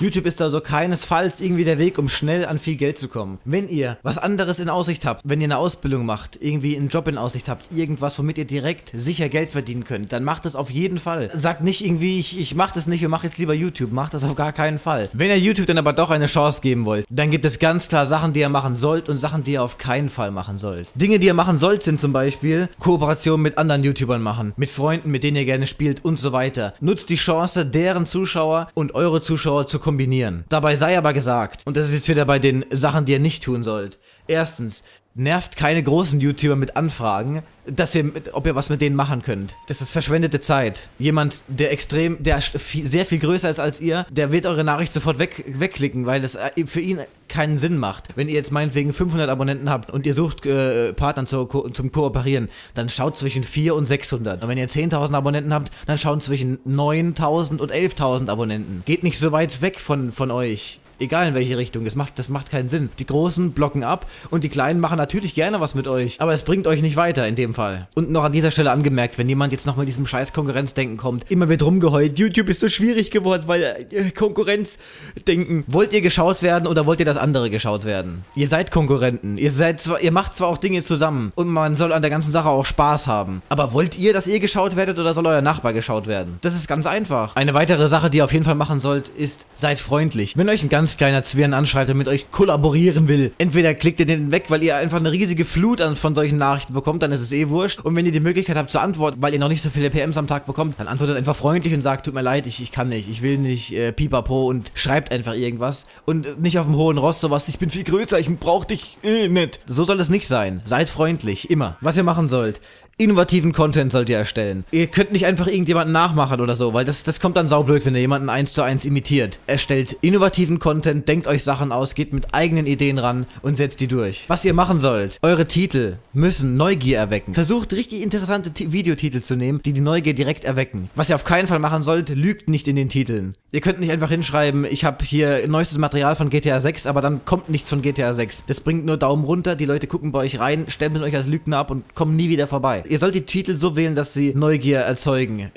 YouTube ist also keinesfalls irgendwie der Weg, um schnell an viel Geld zu kommen. Wenn ihr was anderes in Aussicht habt, wenn ihr eine Ausbildung macht, irgendwie einen Job in Aussicht habt, irgendwas, womit ihr direkt sicher Geld verdienen könnt, dann macht das auf jeden Fall. Sagt nicht irgendwie, ich mach das nicht und mach jetzt lieber YouTube. Macht das auf gar keinen Fall. Wenn ihr YouTube dann aber doch eine Chance geben wollt, dann gibt es ganz klar Sachen, die ihr machen sollt und Sachen, die ihr auf keinen Fall machen sollt. Dinge, die ihr machen sollt, sind zum Beispiel Kooperationen mit anderen YouTubern machen, mit Freunden, mit denen ihr gerne spielt und so weiter. Nutzt die Chance, deren Zuschauer und eure Zuschauer zu kombinieren. Dabei sei aber gesagt, und das ist jetzt wieder bei den Sachen, die ihr nicht tun sollt. Erstens, nervt keine großen YouTuber mit Anfragen, dass ihr, ob ihr was mit denen machen könnt. Das ist verschwendete Zeit. Jemand, der sehr viel größer ist als ihr, der wird eure Nachricht sofort wegklicken, weil das für ihn keinen Sinn macht. Wenn ihr jetzt meinetwegen 500 Abonnenten habt und ihr sucht Partnern zum Kooperieren, dann schaut zwischen 4 und 600. Und wenn ihr 10.000 Abonnenten habt, dann schaut zwischen 9.000 und 11.000 Abonnenten. Geht nicht so weit weg von euch. Egal in welche Richtung, das macht keinen Sinn. Die Großen blocken ab und die Kleinen machen natürlich gerne was mit euch. Aber es bringt euch nicht weiter in dem Fall. Und noch an dieser Stelle angemerkt, wenn jemand jetzt noch mit diesem scheiß Konkurrenzdenken kommt, immer wird rumgeheult, YouTube ist so schwierig geworden, weil Konkurrenzdenken. Wollt ihr geschaut werden oder wollt ihr, dass andere geschaut werden? Ihr seid Konkurrenten. Ihr macht zwar auch Dinge zusammen und man soll an der ganzen Sache auch Spaß haben. Aber wollt ihr, dass ihr geschaut werdet oder soll euer Nachbar geschaut werden? Das ist ganz einfach. Eine weitere Sache, die ihr auf jeden Fall machen sollt, ist, seid freundlich. Wenn euch ein ganz kleiner Zwirn anschreibt und mit euch kollaborieren will. Entweder klickt ihr den weg, weil ihr einfach eine riesige Flut von solchen Nachrichten bekommt, dann ist es eh wurscht. Und wenn ihr die Möglichkeit habt zu antworten, weil ihr noch nicht so viele PMs am Tag bekommt, dann antwortet einfach freundlich und sagt, tut mir leid, ich kann nicht, ich will nicht, pipapo, und schreibt einfach irgendwas. Und nicht auf dem hohen Ross sowas, ich bin viel größer, ich brauch dich nicht. So soll es nicht sein. Seid freundlich, immer. Was ihr machen sollt, innovativen Content sollt ihr erstellen. Ihr könnt nicht einfach irgendjemanden nachmachen oder so, weil das kommt dann saublöd, wenn ihr jemanden 1:1 imitiert. Erstellt innovativen Content, denkt euch Sachen aus, geht mit eigenen Ideen ran und setzt die durch. Was ihr machen sollt, eure Titel müssen Neugier erwecken. Versucht richtig interessante Videotitel zu nehmen, die Neugier direkt erwecken. Was ihr auf keinen Fall machen sollt, lügt nicht in den Titeln. Ihr könnt nicht einfach hinschreiben, ich habe hier neuestes Material von GTA 6, aber dann kommt nichts von GTA 6. Das bringt nur Daumen runter, die Leute gucken bei euch rein, stempeln euch als Lügner ab und kommen nie wieder vorbei. Ihr sollt die Titel so wählen, dass sie Neugier erzeugen.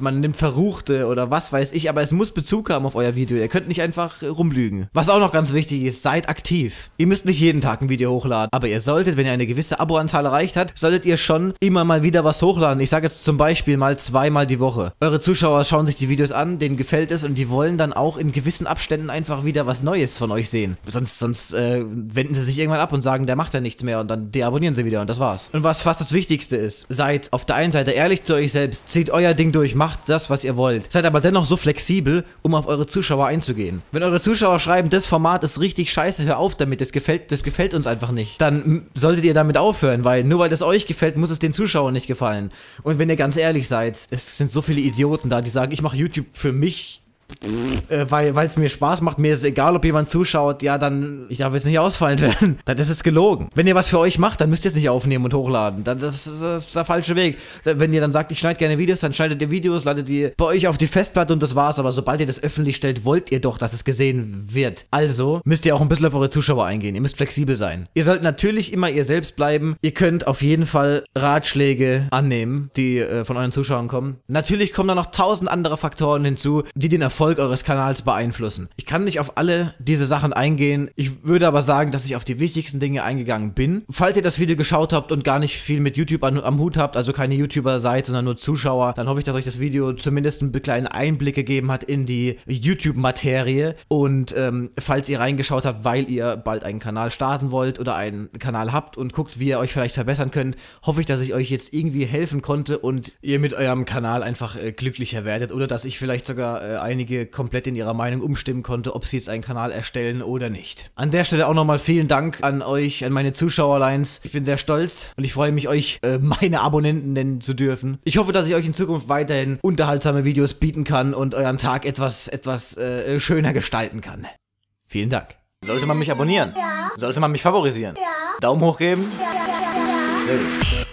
Man nimmt Verruchte oder was weiß ich, aber es muss Bezug haben auf euer Video. Ihr könnt nicht einfach rumlügen. Was auch noch ganz wichtig ist, seid aktiv. Ihr müsst nicht jeden Tag ein Video hochladen, aber ihr solltet, wenn ihr eine gewisse Aboanzahl erreicht habt, solltet ihr schon immer mal wieder was hochladen. Ich sage jetzt zum Beispiel mal zweimal die Woche. Eure Zuschauer schauen sich die Videos an, denen gefällt es und die wollen dann auch in gewissen Abständen einfach wieder was Neues von euch sehen. Sonst wenden sie sich irgendwann ab und sagen, der macht ja nichts mehr und dann deabonnieren sie wieder und das war's. Und was fast das Wichtigste ist, seid auf der einen Seite ehrlich zu euch selbst, zieht euer Ding durch, macht das, was ihr wollt. Seid aber dennoch so flexibel, um auf eure Zuschauer einzugehen. Wenn eure Zuschauer schreiben, das Format ist richtig scheiße, hör auf damit, das gefällt uns einfach nicht, dann solltet ihr damit aufhören, weil nur weil das euch gefällt, muss es den Zuschauern nicht gefallen. Und wenn ihr ganz ehrlich seid, es sind so viele Idioten da, die sagen, ich mache YouTube für mich, weil es mir Spaß macht, mir ist es egal, ob jemand zuschaut, ja dann, ich darf jetzt nicht ausfallend werden, dann ist es gelogen. Wenn ihr was für euch macht, dann müsst ihr es nicht aufnehmen und hochladen, dann, das ist der falsche Weg. Wenn ihr dann sagt, ich schneide gerne Videos, dann schneidet ihr Videos, ladet die bei euch auf die Festplatte und das war's, aber sobald ihr das öffentlich stellt, wollt ihr doch, dass es gesehen wird. Also müsst ihr auch ein bisschen auf eure Zuschauer eingehen, ihr müsst flexibel sein. Ihr sollt natürlich immer ihr selbst bleiben, ihr könnt auf jeden Fall Ratschläge annehmen, die von euren Zuschauern kommen. Natürlich kommen da noch 1000 andere Faktoren hinzu, die den Erfolg eures Kanals beeinflussen. Ich kann nicht auf alle diese Sachen eingehen. Ich würde aber sagen, dass ich auf die wichtigsten Dinge eingegangen bin. Falls ihr das Video geschaut habt und gar nicht viel mit YouTube am Hut habt, also keine YouTuber seid, sondern nur Zuschauer, dann hoffe ich, dass euch das Video zumindest einen kleinen Einblick gegeben hat in die YouTube-Materie. Und falls ihr reingeschaut habt, weil ihr bald einen Kanal starten wollt oder einen Kanal habt und guckt, wie ihr euch vielleicht verbessern könnt, hoffe ich, dass ich euch jetzt irgendwie helfen konnte und ihr mit eurem Kanal einfach glücklicher werdet oder dass ich vielleicht sogar einige komplett in ihrer Meinung umstimmen konnte, ob sie jetzt einen Kanal erstellen oder nicht. An der Stelle auch nochmal vielen Dank an euch, an meine Zuschauerlines. Ich bin sehr stolz und ich freue mich, euch meine Abonnenten nennen zu dürfen. Ich hoffe, dass ich euch in Zukunft weiterhin unterhaltsame Videos bieten kann und euren Tag etwas schöner gestalten kann. Vielen Dank. Sollte man mich abonnieren? Ja. Sollte man mich favorisieren? Ja. Daumen hoch geben? Ja. Sehr gut.